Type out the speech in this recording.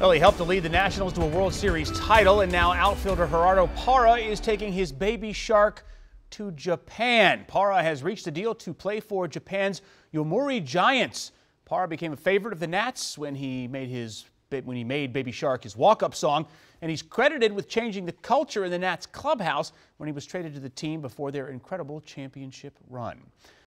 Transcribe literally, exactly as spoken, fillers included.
Well, he helped to lead the Nationals to a World Series title, and now outfielder Gerardo Parra is taking his Baby Shark to Japan. Parra has reached a deal to play for Japan's Yomiuri Giants. Parra became a favorite of the Nats when he made his when he made Baby Shark his walk-up song, and he's credited with changing the culture in the Nats clubhouse when he was traded to the team before their incredible championship run.